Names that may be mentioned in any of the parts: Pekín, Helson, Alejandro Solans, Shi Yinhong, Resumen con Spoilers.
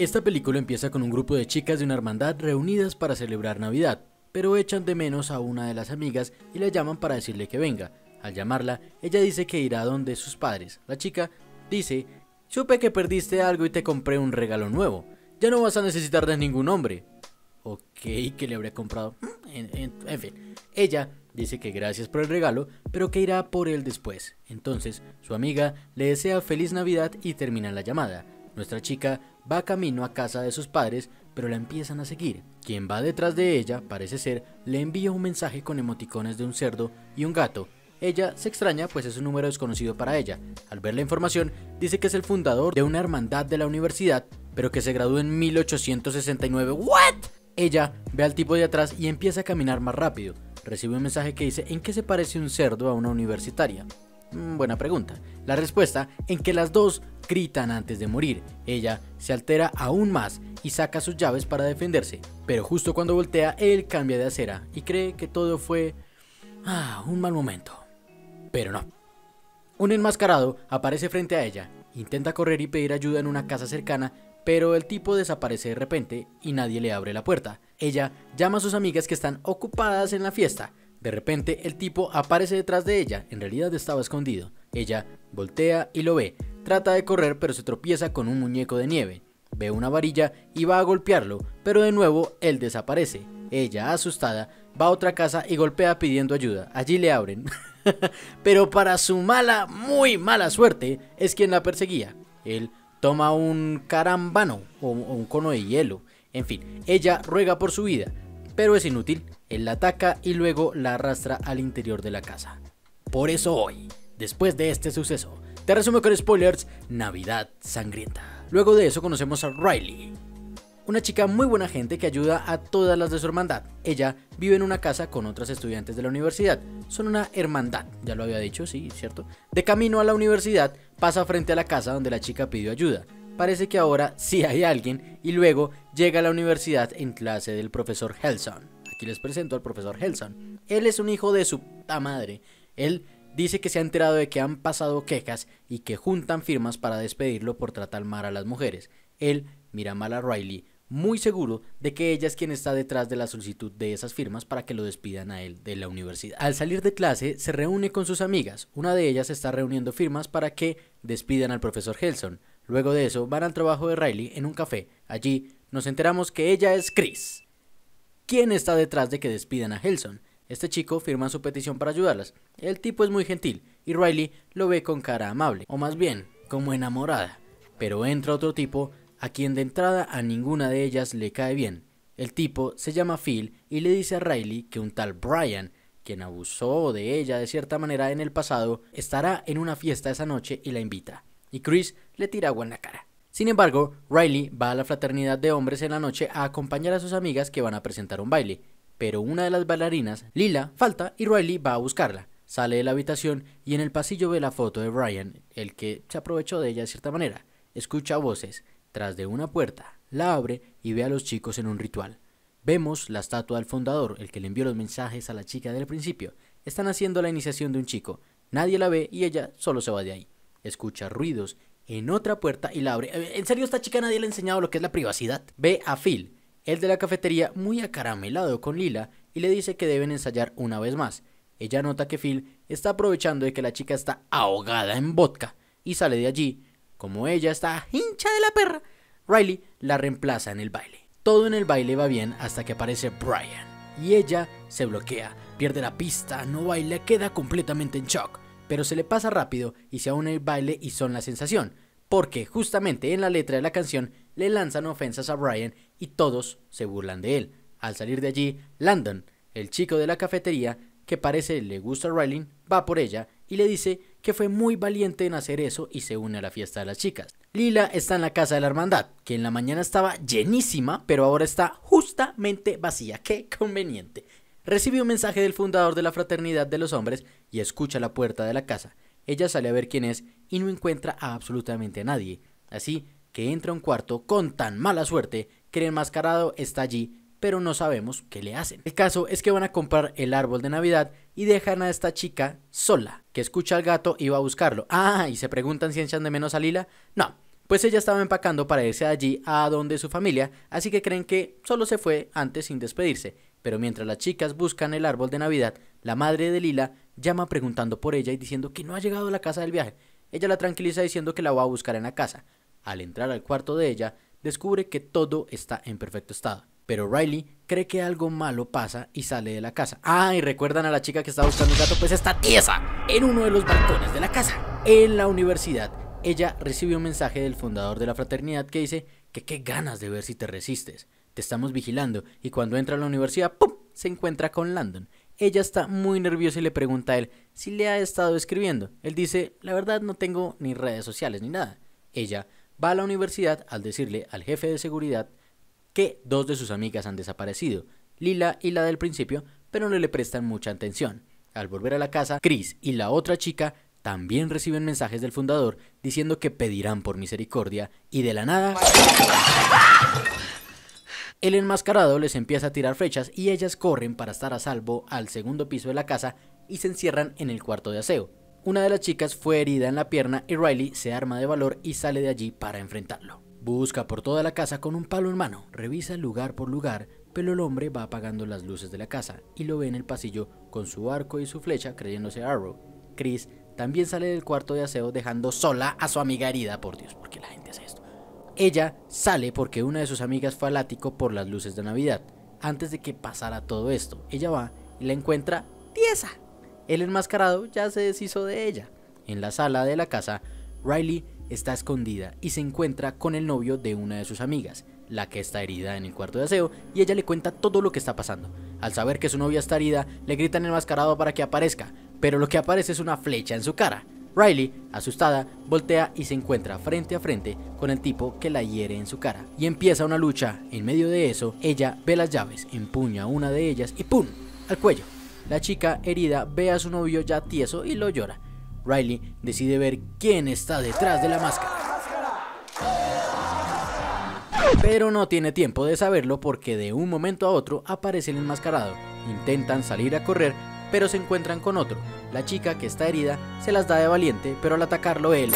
Esta película empieza con un grupo de chicas de una hermandad reunidas para celebrar Navidad, pero echan de menos a una de las amigas y la llaman para decirle que venga. Al llamarla, ella dice que irá donde sus padres. La chica dice: "Supe que perdiste algo y te compré un regalo nuevo. Ya no vas a necesitar de ningún hombre". Ok, ¿qué le habría comprado? En fin, ella dice que gracias por el regalo, pero que irá por él después. Entonces, su amiga le desea feliz Navidad y termina la llamada. Nuestra chica va camino a casa de sus padres, pero la empiezan a seguir. Quien va detrás de ella, parece ser, le envía un mensaje con emoticones de un cerdo y un gato. Ella se extraña, pues es un número desconocido para ella. Al ver la información, dice que es el fundador de una hermandad de la universidad, pero que se graduó en 1869. ¿What? Ella ve al tipo de atrás y empieza a caminar más rápido. Recibe un mensaje que dice: ¿en qué se parece un cerdo a una universitaria? Buena pregunta. La respuesta: en que las dos gritan antes de morir. Ella se altera aún más y saca sus llaves para defenderse, pero justo cuando voltea, él cambia de acera y cree que todo fue un mal momento. Pero no. Un enmascarado aparece frente a ella, intenta correr y pedir ayuda en una casa cercana, pero el tipo desaparece de repente y nadie le abre la puerta. Ella llama a sus amigas que están ocupadas en la fiesta. De repente el tipo aparece detrás de ella, en realidad estaba escondido. Ella voltea y lo ve, trata de correr pero se tropieza con un muñeco de nieve. Ve una varilla y va a golpearlo, pero de nuevo él desaparece. Ella, asustada, va a otra casa y golpea pidiendo ayuda, allí le abren. Pero para su mala, muy mala suerte, es quien la perseguía. Él toma un carambano o un cono de hielo. En fin, ella ruega por su vida, pero es inútil. Él la ataca y luego la arrastra al interior de la casa. Por eso hoy, después de este suceso, te resumo con spoilers: Navidad Sangrienta. Luego de eso conocemos a Riley, una chica muy buena gente que ayuda a todas las de su hermandad. Ella vive en una casa con otras estudiantes de la universidad. Son una hermandad, ya lo había dicho, sí, cierto. De camino a la universidad, pasa frente a la casa donde la chica pidió ayuda. Parece que ahora sí hay alguien y luego llega a la universidad en clase del profesor Helson. Aquí les presento al profesor Helson. Él es un hijo de su puta madre. Él dice que se ha enterado de que han pasado quejas y que juntan firmas para despedirlo por tratar mal a las mujeres. Él mira mal a Riley, muy seguro de que ella es quien está detrás de la solicitud de esas firmas para que lo despidan a él de la universidad. Al salir de clase, se reúne con sus amigas. Una de ellas está reuniendo firmas para que despidan al profesor Helson. Luego de eso, van al trabajo de Riley en un café. Allí nos enteramos que ella es Chris. ¿Quién está detrás de que despidan a Helson? Este chico firma su petición para ayudarlas. El tipo es muy gentil y Riley lo ve con cara amable, o más bien, como enamorada. Pero entra otro tipo a quien de entrada a ninguna de ellas le cae bien. El tipo se llama Phil y le dice a Riley que un tal Brian, quien abusó de ella de cierta manera en el pasado, estará en una fiesta esa noche y la invita. Y Chris le tira agua en la cara. Sin embargo, Riley va a la fraternidad de hombres en la noche a acompañar a sus amigas que van a presentar un baile, pero una de las bailarinas, Lila, falta y Riley va a buscarla. Sale de la habitación y en el pasillo ve la foto de Brian, el que se aprovechó de ella de cierta manera. Escucha voces tras de una puerta, la abre y ve a los chicos en un ritual. Vemos la estatua del fundador, el que le envió los mensajes a la chica del principio. Están haciendo la iniciación de un chico, nadie la ve y ella solo se va de ahí. Escucha ruidos en otra puerta y la abre. En serio, esta chica nadie le ha enseñado lo que es la privacidad. Ve a Phil, el de la cafetería, muy acaramelado con Lila, y le dice que deben ensayar una vez más. Ella nota que Phil está aprovechando de que la chica está ahogada en vodka y sale de allí. Como ella está hincha de la perra, Riley la reemplaza en el baile. Todo en el baile va bien hasta que aparece Brian y ella se bloquea, pierde la pista, no baila, queda completamente en shock. Pero se le pasa rápido y se aúna el baile y son la sensación, porque justamente en la letra de la canción le lanzan ofensas a Brian y todos se burlan de él. Al salir de allí, Landon, el chico de la cafetería, que parece le gusta a Riley, va por ella y le dice que fue muy valiente en hacer eso y se une a la fiesta de las chicas. Lila está en la casa de la hermandad, que en la mañana estaba llenísima, pero ahora está justamente vacía. ¡Qué conveniente! Recibe un mensaje del fundador de la fraternidad de los hombres y escucha la puerta de la casa. Ella sale a ver quién es y no encuentra a absolutamente nadie, así que entra a un cuarto con tan mala suerte que el enmascarado está allí, pero no sabemos qué le hacen. El caso es que van a comprar el árbol de Navidad y dejan a esta chica sola, que escucha al gato y va a buscarlo. Y se preguntan si echan de menos a Lila. No, pues ella estaba empacando para irse allí a donde su familia, así que creen que solo se fue antes sin despedirse. Pero mientras las chicas buscan el árbol de Navidad, la madre de Lila llama preguntando por ella y diciendo que no ha llegado a la casa del viaje. Ella la tranquiliza diciendo que la va a buscar en la casa. Al entrar al cuarto de ella, descubre que todo está en perfecto estado. Pero Riley cree que algo malo pasa y sale de la casa. Ah, y recuerdan a la chica que estaba buscando un gato, pues está tiesa en uno de los balcones de la casa. En la universidad, ella recibe un mensaje del fundador de la fraternidad que dice que qué ganas de ver si te resistes. Te estamos vigilando, y cuando entra a la universidad, ¡pum!, se encuentra con Landon. Ella está muy nerviosa y le pregunta a él si le ha estado escribiendo. Él dice, la verdad no tengo ni redes sociales ni nada. Ella va a la universidad al decirle al jefe de seguridad que dos de sus amigas han desaparecido, Lila y la del principio, pero no le prestan mucha atención. Al volver a la casa, Chris y la otra chica también reciben mensajes del fundador diciendo que pedirán por misericordia, y de la nada, el enmascarado les empieza a tirar flechas y ellas corren para estar a salvo al segundo piso de la casa y se encierran en el cuarto de aseo. Una de las chicas fue herida en la pierna y Riley se arma de valor y sale de allí para enfrentarlo. Busca por toda la casa con un palo en mano, revisa lugar por lugar, pero el hombre va apagando las luces de la casa y lo ve en el pasillo con su arco y su flecha creyéndose Arrow. Chris también sale del cuarto de aseo dejando sola a su amiga herida. Por Dios, ¿por qué la gente hace esto? Ella sale porque una de sus amigas fue al ático por las luces de Navidad. Antes de que pasara todo esto, ella va y la encuentra tiesa. El enmascarado ya se deshizo de ella. En la sala de la casa, Riley está escondida y se encuentra con el novio de una de sus amigas, la que está herida en el cuarto de aseo, y ella le cuenta todo lo que está pasando. Al saber que su novia está herida, le gritan al enmascarado para que aparezca, pero lo que aparece es una flecha en su cara. Riley, asustada, voltea y se encuentra frente a frente con el tipo que la hiere en su cara, y empieza una lucha. En medio de eso, ella ve las llaves, empuña una de ellas y ¡pum!, al cuello. La chica herida ve a su novio ya tieso y lo llora. Riley decide ver quién está detrás de la máscara, pero no tiene tiempo de saberlo porque de un momento a otro aparece el enmascarado. Intentan salir a correr, pero se encuentran con otro. La chica que está herida se las da de valiente, pero al atacarlo él...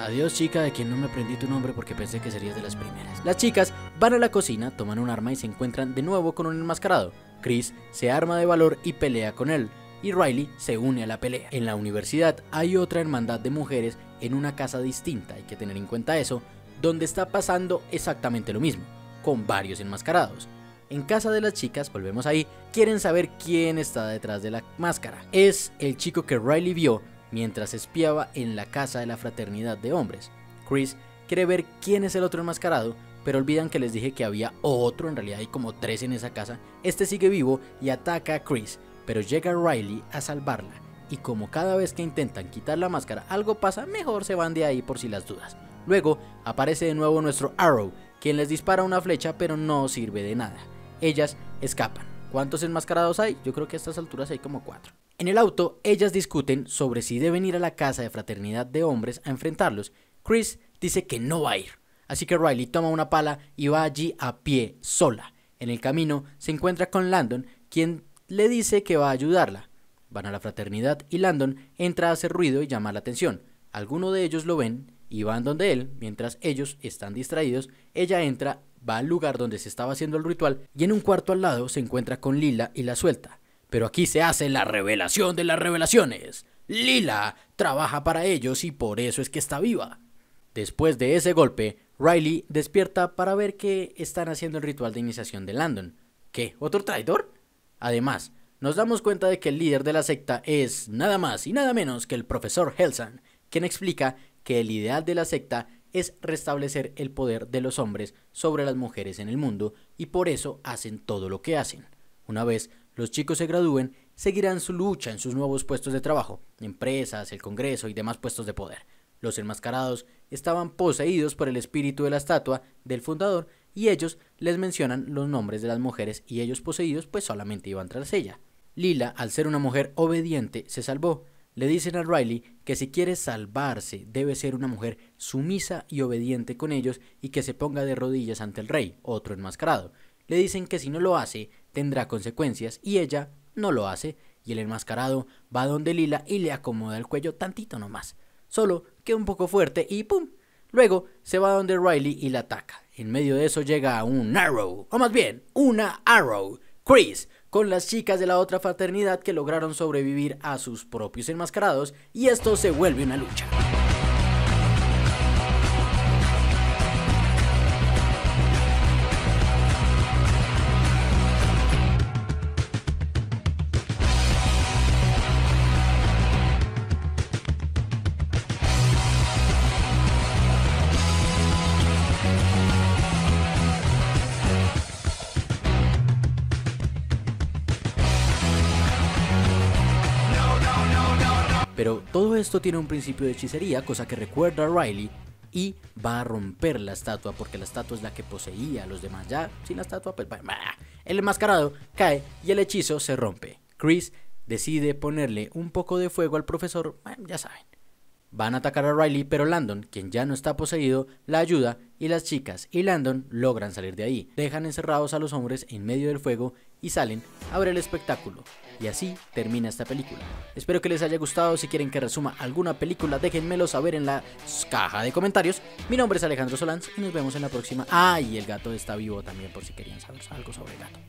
Adiós, chica, de quien no me aprendí tu nombre porque pensé que serías de las primeras. Las chicas van a la cocina, toman un arma y se encuentran de nuevo con un enmascarado. Chris se arma de valor y pelea con él, y Riley se une a la pelea. En la universidad hay otra hermandad de mujeres en una casa distinta, hay que tener en cuenta eso, donde está pasando exactamente lo mismo, con varios enmascarados. En casa de las chicas, volvemos ahí, quieren saber quién está detrás de la máscara. Es el chico que Riley vio mientras espiaba en la casa de la fraternidad de hombres. Chris quiere ver quién es el otro enmascarado, pero olvidan que les dije que había otro. En realidad hay como tres en esa casa. Este sigue vivo y ataca a Chris, pero llega Riley a salvarla, y como cada vez que intentan quitar la máscara algo pasa, mejor se van de ahí por si las dudas. Luego aparece de nuevo nuestro Arrow, quien les dispara una flecha pero no sirve de nada. Ellas escapan. ¿Cuántos enmascarados hay? Yo creo que a estas alturas hay como 4. En el auto, ellas discuten sobre si deben ir a la casa de fraternidad de hombres a enfrentarlos. Chris dice que no va a ir, así que Riley toma una pala y va allí a pie, sola. En el camino se encuentra con Landon, quien le dice que va a ayudarla. Van a la fraternidad y Landon entra a hacer ruido y llama la atención. Algunos de ellos lo ven y van donde él. Mientras ellos están distraídos, ella entra, va al lugar donde se estaba haciendo el ritual, y en un cuarto al lado se encuentra con Lila y la suelta. Pero aquí se hace la revelación de las revelaciones. Lila trabaja para ellos y por eso es que está viva. Después de ese golpe, Riley despierta para ver que están haciendo el ritual de iniciación de Landon. ¿Qué? ¿Otro traidor? Además, nos damos cuenta de que el líder de la secta es nada más y nada menos que el profesor Helson, quien explica que el ideal de la secta es restablecer el poder de los hombres sobre las mujeres en el mundo, y por eso hacen todo lo que hacen. Una vez los chicos se gradúen, seguirán su lucha en sus nuevos puestos de trabajo, empresas, el Congreso y demás puestos de poder. Los enmascarados estaban poseídos por el espíritu de la estatua del fundador, y ellos les mencionan los nombres de las mujeres, y ellos poseídos pues solamente iban tras ella. Lila, al ser una mujer obediente, se salvó. Le dicen a Riley que si quiere salvarse debe ser una mujer sumisa y obediente con ellos, y que se ponga de rodillas ante el rey, otro enmascarado. Le dicen que si no lo hace tendrá consecuencias, y ella no lo hace. y el enmascarado va donde Lila y le acomoda el cuello tantito nomás, solo que un poco fuerte y ¡pum! Luego se va donde Riley y la ataca. En medio de eso llega un Arrow, o más bien, una Arrow, Chris, con las chicas de la otra fraternidad que lograron sobrevivir a sus propios enmascarados, y esto se vuelve una lucha. Pero todo esto tiene un principio de hechicería, cosa que recuerda a Riley, y va a romper la estatua, porque la estatua es la que poseía a los demás. Ya sin la estatua, pues el enmascarado cae y el hechizo se rompe. Chris decide ponerle un poco de fuego al profesor, bueno, ya saben. Van a atacar a Riley, pero Landon, quien ya no está poseído, la ayuda, y las chicas y Landon logran salir de ahí. Dejan encerrados a los hombres en medio del fuego y salen a ver el espectáculo. Y así termina esta película. Espero que les haya gustado. Si quieren que resuma alguna película, déjenmelo saber en la caja de comentarios. Mi nombre es Alejandro Solans y nos vemos en la próxima. Ah, y el gato está vivo también, por si querían saber algo sobre el gato.